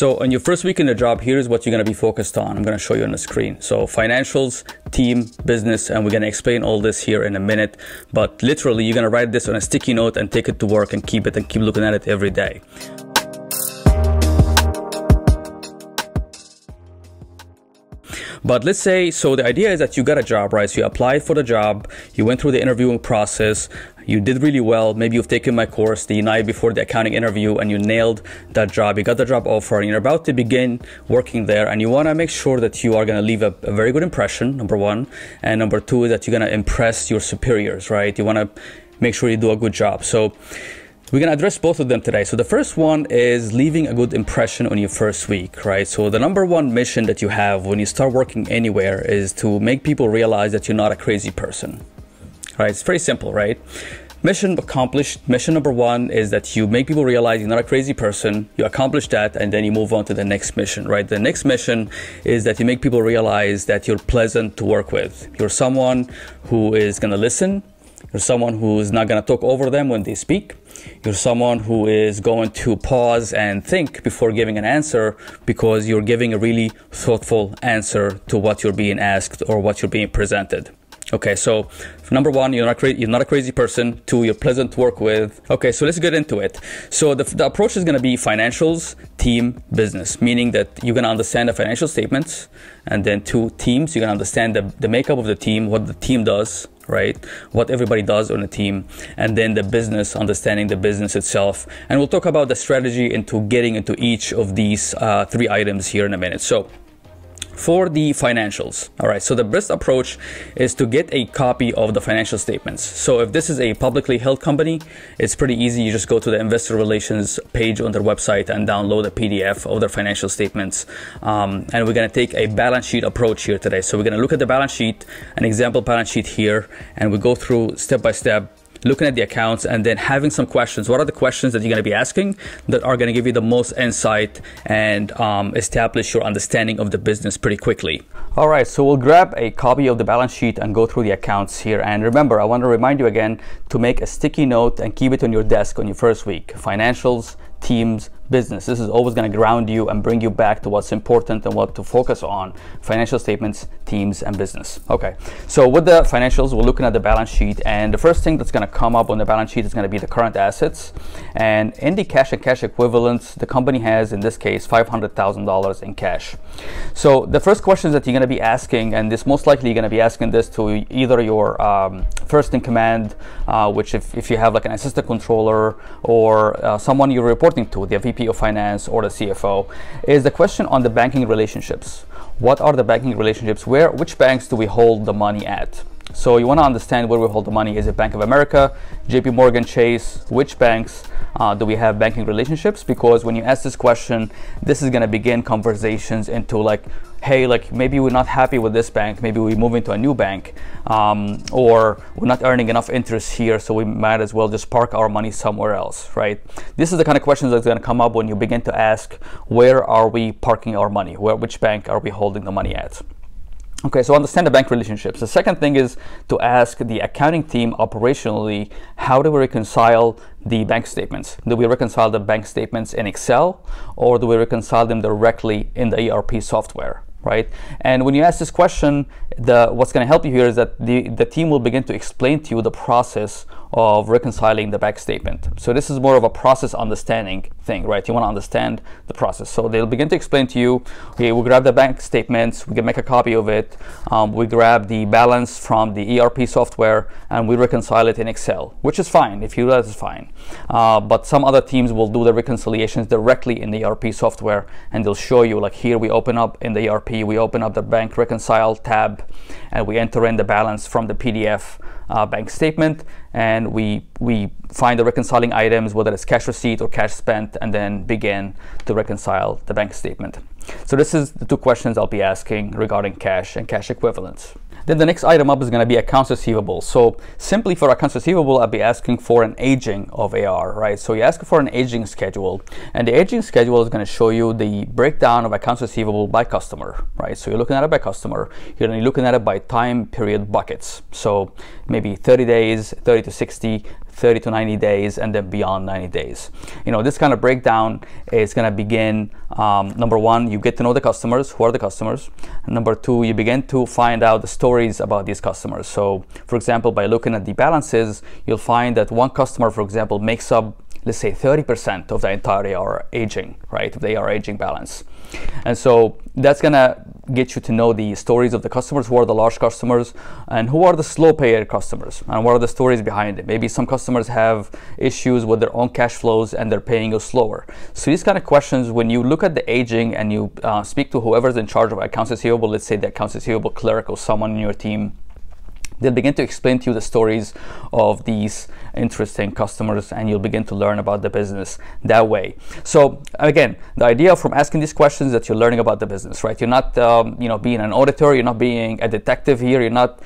So on your first week in the job, here's what you're going to be focused on. I'm going to show you on the screen. So financials, team, business, and we're going to explain all this here in a minute. But literally, you're going to write this on a sticky note and take it to work and keep it and keep looking at it every day. But let's say, so the idea is that you got a job, right? So you applied for the job, you went through the interviewing process, you did really well. Maybe you've taken my course the night before the accounting interview and you nailed that job. You got the job offer and you're about to begin working there, and you want to make sure that you are going to leave a very good impression, number one. And number two is that you're going to impress your superiors, right? You want to make sure you do a good job. So we're going to address both of them today. So the first one is leaving a good impression on your first week, right? So the number one mission that you have when you start working anywhere is to make people realize that you're not a crazy person, right? It's very simple, right? Mission accomplished. Mission number one is that you make people realize you're not a crazy person. You accomplish that, and then you move on to the next mission, right? The next mission is that you make people realize that you're pleasant to work with. You're someone who is going to listen. You're someone who is not going to talk over them when they speak. You're someone who is going to pause and think before giving an answer, because you're giving a really thoughtful answer to what you're being asked or what you're being presented. Okay, so number one, you're not a crazy person. Two, you're pleasant to work with. Okay, so let's get into it. So the approach is going to be financials, team, business, meaning that you're going to understand the financial statements. And then two, teams, you're going to understand the makeup of the team, what the team does, right? What everybody does on a team. And then the business, understanding the business itself. And we'll talk about the strategy into getting into each of these three items here in a minute. So for the financials, all right, so the best approach is to get a copy of the financial statements. So if this is a publicly held company, it's pretty easy. You just go to the investor relations page on their website and download a PDF of their financial statements. And we're going to take a balance sheet approach here today. So we're going to look at the balance sheet, an example balance sheet here, and we go through step by step, looking at the accounts and then having some questions. What are the questions that you're going to be asking that are going to give you the most insight and establish your understanding of the business pretty quickly? All right, so we'll grab a copy of the balance sheet and go through the accounts here. And remember, I want to remind you again to make a sticky note and keep it on your desk on your first week. Financials, teams, business. This is always going to ground you and bring you back to what's important and what to focus on. Financial statements, teams, and business. Okay, so with the financials, we're looking at the balance sheet, and the first thing that's going to come up on the balance sheet is going to be the current assets. And in the cash and cash equivalents, the company has, in this case, $500,000 in cash. So the first questions that you're going to be asking, and this most likely you're going to be asking this to either your first in command, which if you have like an assistant controller, or someone you're reporting to, the VP of finance or the CFO, is the question on the banking relationships. What are the banking relationships? Which banks do we hold the money at? So you want to understand where we hold the money. Is it Bank of America, JP Morgan Chase? Which banks do we have banking relationships? Because when you ask this question, this is going to begin conversations into like, hey, like maybe we're not happy with this bank, maybe we move into a new bank, or we're not earning enough interest here, so we might as well just park our money somewhere else, right? This is the kind of questions that's going to come up when you begin to ask, where are we parking our money? Which bank are we holding the money at? Okay, so understand the bank relationships. The second thing is to ask the accounting team operationally, how do we reconcile the bank statements? Do we reconcile the bank statements in Excel, or do we reconcile them directly in the ERP software? Right? And when you ask this question, what's going to help you here is that the team will begin to explain to you the process of reconciling the bank statement. So this is more of a process understanding thing, right? You want to understand the process. So they'll begin to explain to you, okay, we grab the bank statements, we can make a copy of it, we grab the balance from the ERP software, and we reconcile it in Excel, which is fine. If you do that, it's fine. But some other teams will do the reconciliations directly in the ERP software, and they'll show you, like here we open up in the ERP, we open up the bank reconcile tab and we enter in the balance from the PDF bank statement, and we find the reconciling items, whether it's cash receipt or cash spent, and then begin to reconcile the bank statement. So this is the two questions I'll be asking regarding cash and cash equivalents. Then the next item up is going to be accounts receivable. So simply for accounts receivable, I'll be asking for an aging of AR, right? So you ask for an aging schedule, and the aging schedule is going to show you the breakdown of accounts receivable by customer, right? So you're looking at it by customer, you're going to be looking at it by time period buckets. So maybe 30 days, 30 to 60, 30 to 90 days, and then beyond 90 days. You know, this kind of breakdown is going to begin, number one, you get to know the customers. Who are the customers? And number two, you begin to find out the stories about these customers. So, for example, by looking at the balances, you'll find that one customer, for example, makes up, let's say, 30% of the entire AR aging, right? The AR aging balance. And so that's going to get you to know the stories of the customers. Who are the large customers, and who are the slow payer customers, and what are the stories behind it? Maybe some customers have issues with their own cash flows and they're paying you slower. So these kind of questions, when you look at the aging and you speak to whoever's in charge of accounts receivable, let's say the accounts receivable clerk or someone in your team, they'll begin to explain to you the stories of these interesting customers, and you'll begin to learn about the business that way. So again, the idea from asking these questions is that you're learning about the business, right? You're not, you know, being an auditor, you're not being a detective here, you're not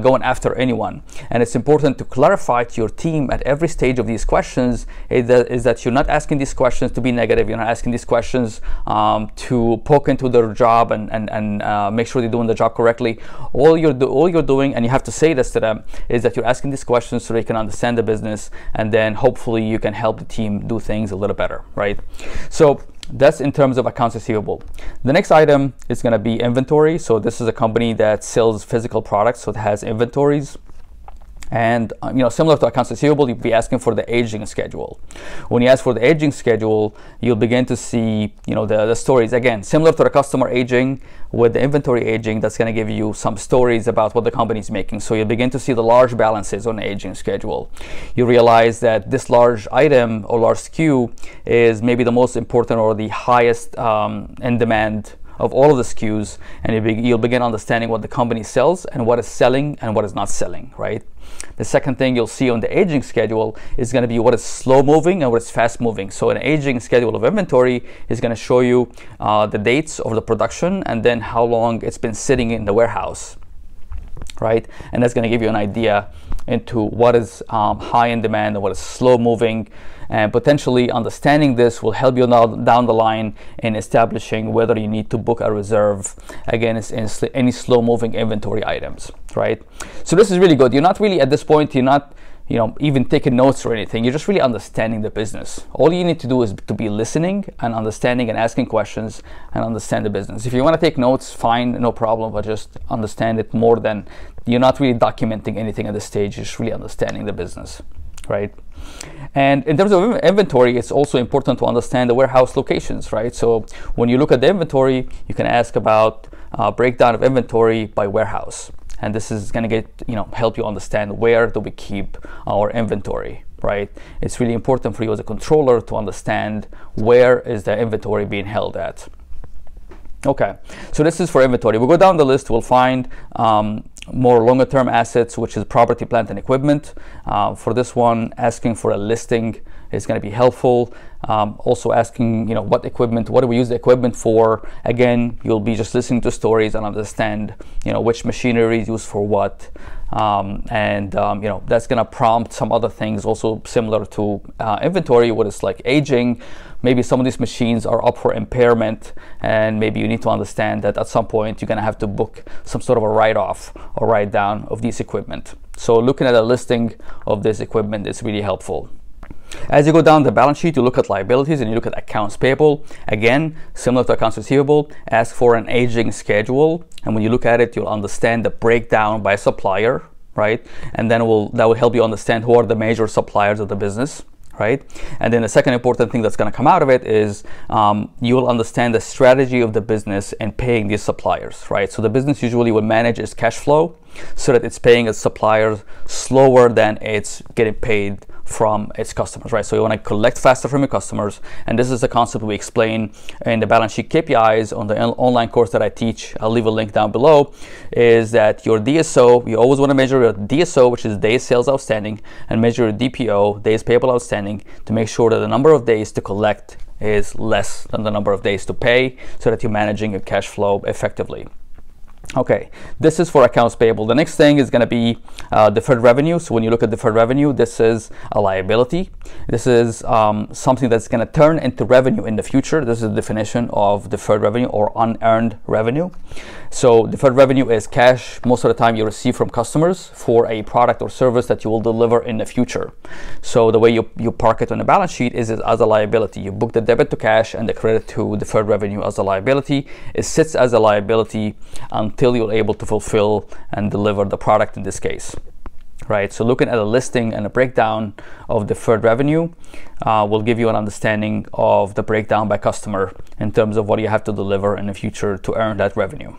going after anyone. And it's important to clarify to your team at every stage of these questions is that you're not asking these questions to be negative. You're not asking these questions to poke into their job and make sure they're doing the job correctly. All you're doing, and you have to say this to them, is that you're asking these questions so they can understand the business, and then hopefully you can help the team do things a little better, right? So that's in terms of accounts receivable. The next item is going to be inventory. So this is a company that sells physical products, so it has inventories. And you know, similar to accounts receivable, you'd be asking for the aging schedule. When you ask for the aging schedule, you'll begin to see, you know, the stories. Again, similar to the customer aging, with the inventory aging, that's going to give you some stories about what the company's making. So you'll begin to see the large balances on the aging schedule. You realize that this large item or large SKU is maybe the most important or the highest in demand of all of the SKUs, and you'll begin understanding what the company sells and what is selling and what is not selling, right? The second thing you'll see on the aging schedule is going to be what is slow moving and what is fast moving. So an aging schedule of inventory is going to show you the dates of the production and then how long it's been sitting in the warehouse, right? And that's going to give you an idea into what is high in demand and what is slow moving, and potentially understanding this will help you now down the line in establishing whether you need to book a reserve against any slow moving inventory items, right? So this is really good. You're not really, at this point, you're not, you know, even taking notes or anything. You're just really understanding the business. All you need to do is to be listening and understanding and asking questions and understand the business. If you want to take notes, fine, no problem, but just understand it more than, you're not really documenting anything at this stage. You're just really understanding the business, right? And in terms of inventory, it's also important to understand the warehouse locations, right? So when you look at the inventory, you can ask about breakdown of inventory by warehouse. And this is going to get, you know, help you understand where do we keep our inventory, right? It's really important for you as a controller to understand where is the inventory being held at. Okay, so this is for inventory. We'll go down the list. We'll find more longer-term assets, which is property, plant, and equipment. For this one, asking for a listing is going to be helpful. Also asking, you know, what equipment, what do we use the equipment for? Again, you'll be just listening to stories and understand, you know, which machinery is used for what. You know, that's going to prompt some other things also similar to inventory, what is like aging. Maybe some of these machines are up for impairment, and maybe you need to understand that at some point you're going to have to book some sort of a write-off or write-down of these equipment. So looking at a listing of this equipment is really helpful. As you go down the balance sheet, you look at liabilities and you look at accounts payable. Again, similar to accounts receivable, ask for an aging schedule. And when you look at it, you'll understand the breakdown by supplier, right? And then that will help you understand who are the major suppliers of the business, right? And then the second important thing that's going to come out of it is you'll understand the strategy of the business in paying these suppliers, right? So the business usually will manage its cash flow so that it's paying its suppliers slower than it's getting paid from its customers, right? So you want to collect faster from your customers, and this is a concept we explain in the balance sheet KPIs on the online course that I teach. I'll leave a link down below. Is that your DSO? You always want to measure your DSO, which is days sales outstanding, and measure your DPO, days payable outstanding, to make sure that the number of days to collect is less than the number of days to pay, so that you're managing your cash flow effectively. Okay, this is for accounts payable. The next thing is going to be deferred revenue. So when you look at deferred revenue, this is a liability. This is something that's going to turn into revenue in the future. This is the definition of deferred revenue or unearned revenue. So deferred revenue is cash most of the time you receive from customers for a product or service that you will deliver in the future. So the way you park it on the balance sheet is as a liability. You book the debit to cash and the credit to deferred revenue as a liability. It sits as a liability until you're able to fulfill and deliver the product in this case. Right, so looking at a listing and a breakdown of deferred revenue will give you an understanding of the breakdown by customer in terms of what you have to deliver in the future to earn that revenue.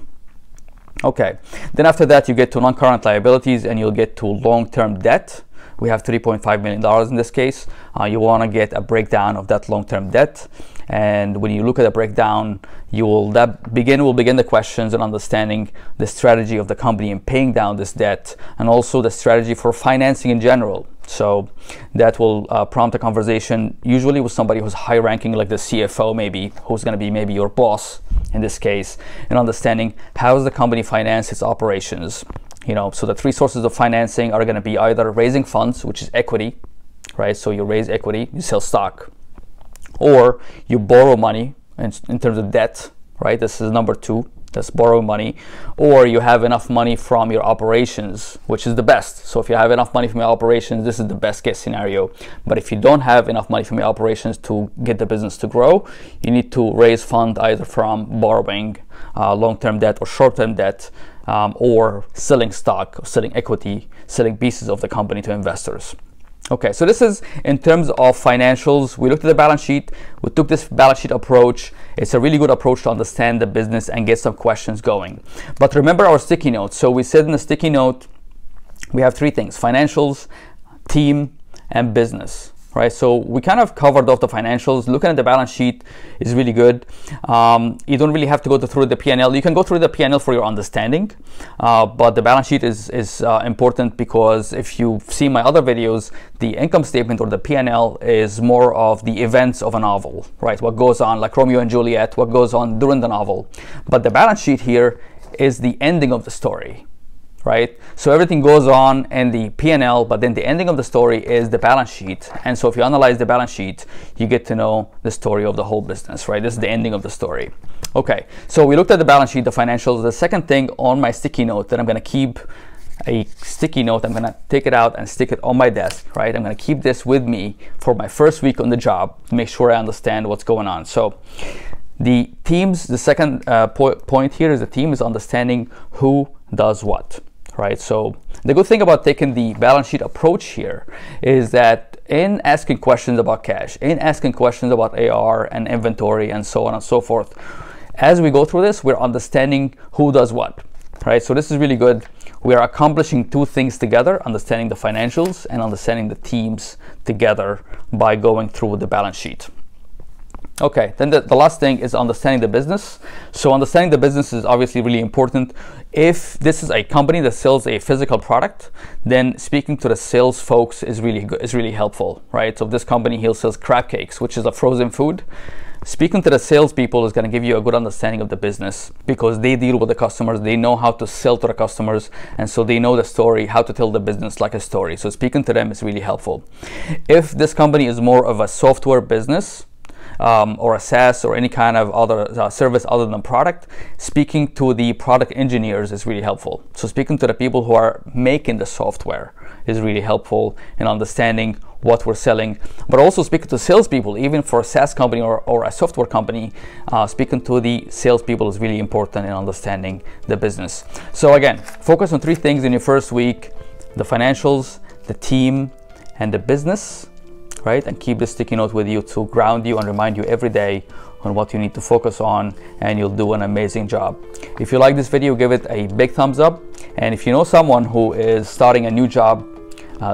Okay, then after that you get to non-current liabilities and you'll get to long-term debt. We have $3.5 million in this case. You want to get a breakdown of that long-term debt. And when you look at a breakdown, we'll begin the questions and understanding the strategy of the company in paying down this debt and also the strategy for financing in general. So that will prompt a conversation usually with somebody who's high ranking, like the CFO maybe, who's going to be maybe your boss in this case, and understanding how does the company finance its operations. You know, so the three sources of financing are going to be either raising funds, which is equity, right? So you raise equity, you sell stock, or you borrow money in terms of debt, right? This is number two, that's borrow money, or you have enough money from your operations, which is the best. So if you have enough money from your operations, this is the best case scenario. But if you don't have enough money from your operations to get the business to grow, you need to raise funds either from borrowing, long-term debt or short-term debt, or selling stock, or selling equity, selling pieces of the company to investors. Okay, so this is in terms of financials. We looked at the balance sheet. We took this balance sheet approach. It's a really good approach to understand the business and get some questions going. But remember our sticky notes. So we said in the sticky note, we have three things: financials, team, and business. Right, so we kind of covered off the financials. Looking at the balance sheet is really good. You don't really have to go through the P&L. You can go through the P&L for your understanding, but the balance sheet is important, because if you've seen my other videos, the income statement or the P&L is more of the events of a novel, right? What goes on, like Romeo and Juliet, what goes on during the novel. But the balance sheet here is the ending of the story. Right, so everything goes on in the P&L, but then the ending of the story is the balance sheet. And so if you analyze the balance sheet, you get to know the story of the whole business, right? This is the ending of the story. Okay, so we looked at the balance sheet, the financials. The second thing on my sticky note that I'm going to keep, a sticky note, I'm going to take it out and stick it on my desk, right? I'm going to keep this with me for my first week on the job to make sure I understand what's going on. So the teams, the second point here is the team is understanding who does what. Right, so the good thing about taking the balance sheet approach here is that in asking questions about cash, in asking questions about AR and inventory and so on and so forth, as we go through this, we're understanding who does what. Right, so this is really good. We are accomplishing two things together, understanding the financials and understanding the teams together by going through the balance sheet. Okay, then the last thing is understanding the business. So understanding the business is obviously really important. If this is a company that sells a physical product, then speaking to the sales folks is really helpful, right? So if this company here sells crab cakes, which is a frozen food, speaking to the salespeople is going to give you a good understanding of the business, because they deal with the customers, they know how to sell to the customers, and so they know the story, how to tell the business like a story. So speaking to them is really helpful. If this company is more of a software business, or a SaaS or any kind of other service other than product, speaking to the product engineers is really helpful. So speaking to the people who are making the software is really helpful in understanding what we're selling. But also speaking to salespeople, even for a SaaS company or a software company, speaking to the salespeople is really important in understanding the business. So again, focus on three things in your first week: the financials, the team, and the business. Right, and keep this sticky note with you to ground you and remind you every day on what you need to focus on, and you'll do an amazing job. If you like this video, give it a big thumbs up, and if you know someone who is starting a new job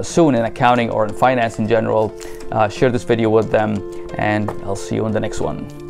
soon in accounting or in finance in general, share this video with them, and I'll see you in the next one.